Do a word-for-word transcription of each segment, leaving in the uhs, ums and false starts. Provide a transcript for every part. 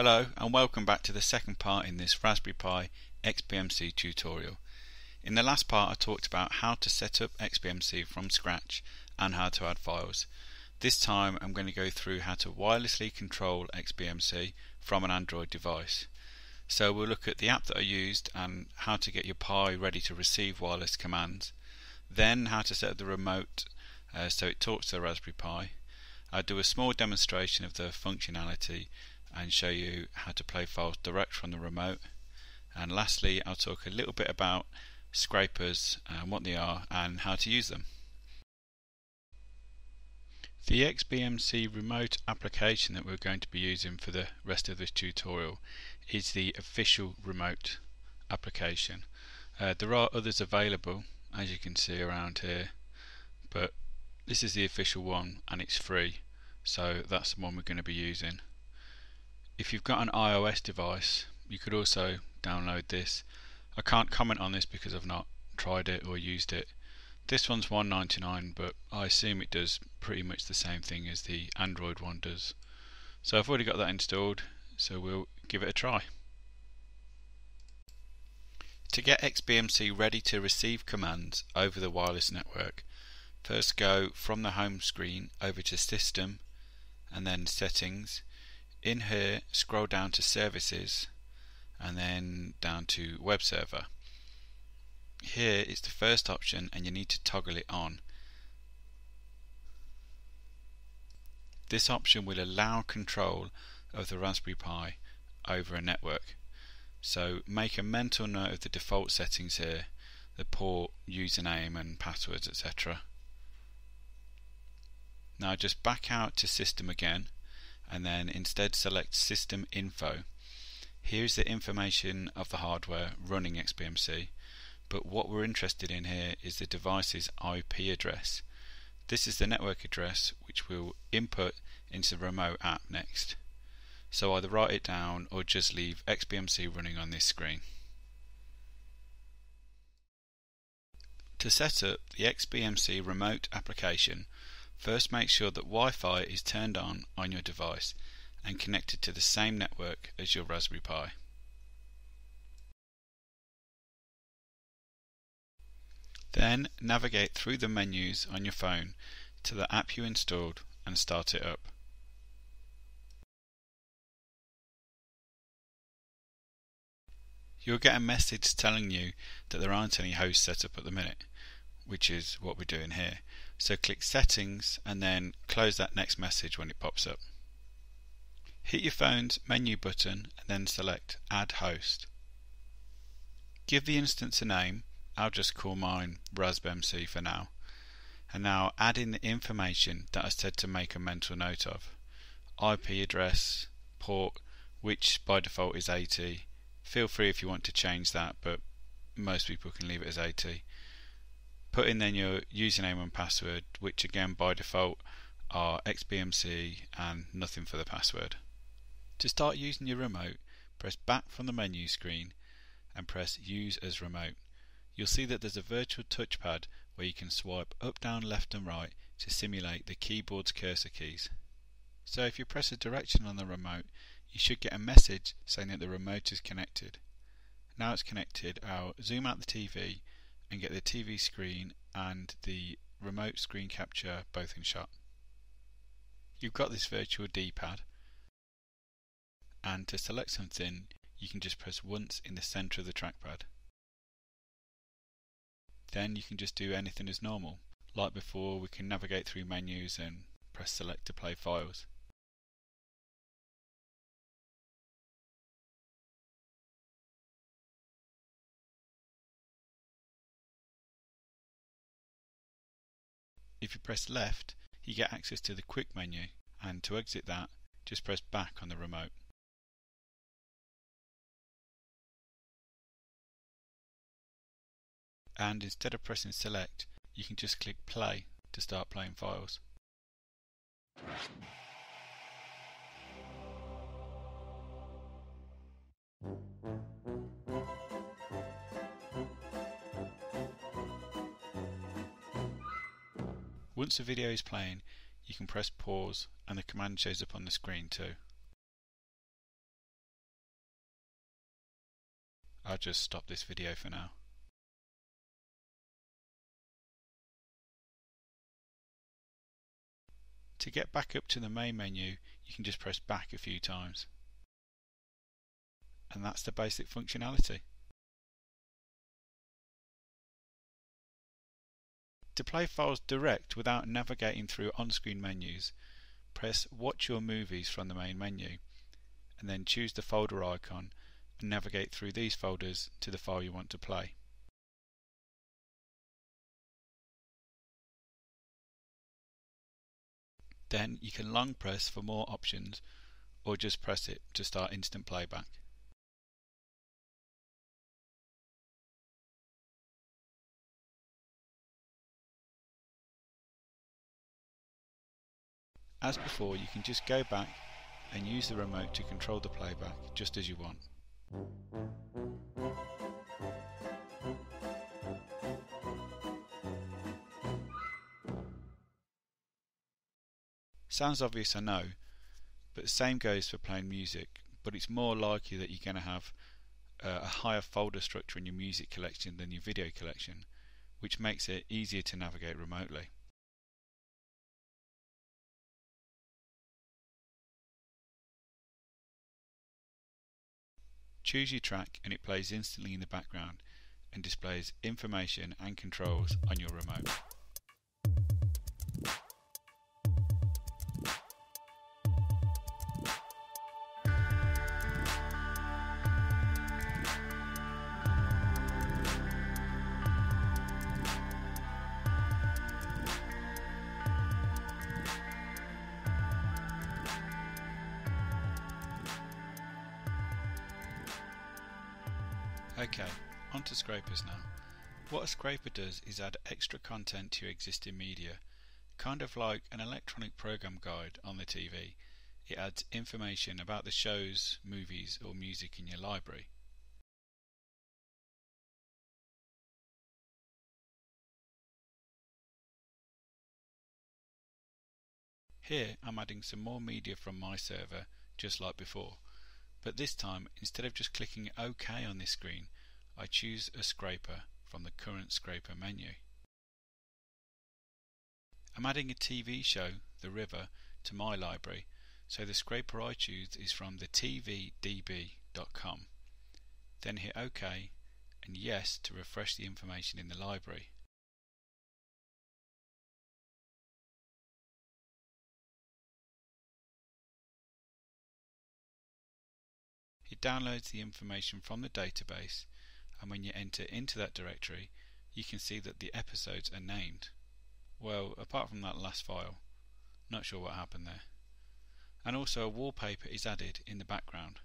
Hello and welcome back to the second part in this Raspberry Pi X B M C tutorial. In the last part I talked about how to set up X B M C from scratch and how to add files. This time I'm going to go through how to wirelessly control X B M C from an Android device. So we'll look at the app that I used and how to get your Pi ready to receive wireless commands, then how to set up the remote uh, so it talks to the Raspberry Pi. I'll do a small demonstration of the functionality and show you how to play files direct from the remote, and lastly I'll talk a little bit about scrapers and what they are and how to use them. The X B M C remote application that we're going to be using for the rest of this tutorial is the official remote application. Uh, there are others available as you can see around here, but this is the official one and it's free, so that's the one we're going to be using. If you've got an iOS device you could also download this. I can't comment on this because I've not tried it or used it. This one's one ninety-nine, but I assume it does pretty much the same thing as the Android one does. So I've already got that installed, so we'll give it a try. To get X B M C ready to receive commands over the wireless network, first go from the home screen over to System and then Settings. In here scroll down to Services and then down to Web Server. Here is the first option and you need to toggle it on. This option will allow control of the Raspberry Pi over a network, so make a mental note of the default settings here, the port, username and passwords, et cetera. Now just back out to System again and then instead select System Info. Here's the information of the hardware running X B M C, but what we're interested in here is the device's I P address. This is the network address which we'll input into the remote app next. So either write it down or just leave X B M C running on this screen. To set up the X B M C remote application, first make sure that Wi-Fi is turned on on your device and connected to the same network as your Raspberry Pi. Then navigate through the menus on your phone to the app you installed and start it up. You'll get a message telling you that there aren't any hosts set up at the minute, which is what we're doing here. So click Settings and then close that next message when it pops up. Hit your phone's menu button and then select Add Host. Give the instance a name. I'll just call mine Raspbmc for now. And now add in the information that I said to make a mental note of. I P address, port, which by default is eighty. Feel free if you want to change that, but most people can leave it as eighty. Put in then your username and password, which again by default are X B M C and nothing for the password. To start using your remote, press back from the menu screen and press Use as Remote. You'll see that there's a virtual touchpad where you can swipe up, down, left and right to simulate the keyboard's cursor keys. So if you press a direction on the remote, you should get a message saying that the remote is connected. Now it's connected, I'll zoom out the T V and get the T V screen and the remote screen capture both in shot. You've got this virtual D-pad, and to select something you can just press once in the centre of the trackpad. Then you can just do anything as normal. Like before, we can navigate through menus and press select to play files. If you press left, you get access to the quick menu, and to exit that, just press back on the remote. And instead of pressing select, you can just click play to start playing files. Once the video is playing, you can press pause and the command shows up on the screen too. I'll just stop this video for now. To get back up to the main menu, you can just press back a few times. And that's the basic functionality. To play files direct without navigating through on-screen menus, press Watch Your Movies from the main menu, and then choose the folder icon and navigate through these folders to the file you want to play. Then you can long press for more options, or just press it to start instant playback. As before, you can just go back and use the remote to control the playback just as you want. Sounds obvious, I know, but the same goes for playing music, but it's more likely that you're going to have uh, a higher folder structure in your music collection than your video collection, which makes it easier to navigate remotely. Choose your track and it plays instantly in the background and displays information and controls on your remote. OK, onto scrapers now. What a scraper does is add extra content to your existing media, kind of like an electronic program guide on the T V. It adds information about the shows, movies or music in your library. Here I'm adding some more media from my server, just like before. But this time, instead of just clicking OK on this screen, I choose a scraper from the current scraper menu. I'm adding a T V show, The River, to my library, so the scraper I choose is from the T V D B dot com. Then hit OK and Yes to refresh the information in the library. It downloads the information from the database, and when you enter into that directory, you can see that the episodes are named. Well, apart from that last file, not sure what happened there. And also a wallpaper is added in the background.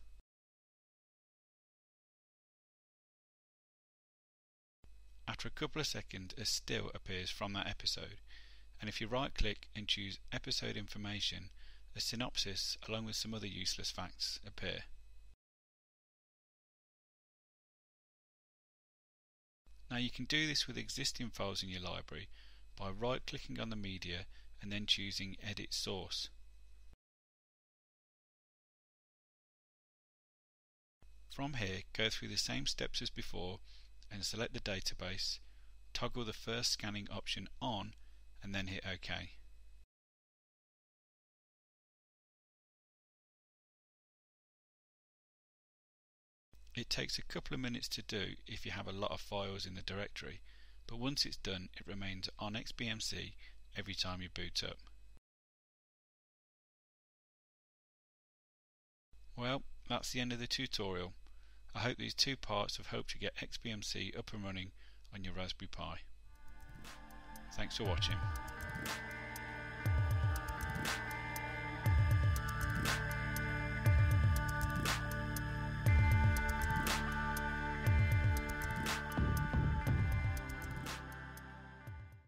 After a couple of seconds, a still appears from that episode, and if you right click and choose episode information, a synopsis along with some other useless facts appear. Now you can do this with existing files in your library by right clicking on the media and then choosing Edit Source. From here, go through the same steps as before and select the database, toggle the first scanning option on and then hit OK. It takes a couple of minutes to do if you have a lot of files in the directory, but once it's done it remains on X B M C every time you boot up. Well, that's the end of the tutorial. I hope these two parts have helped you get X B M C up and running on your Raspberry Pi. Thanks for watching.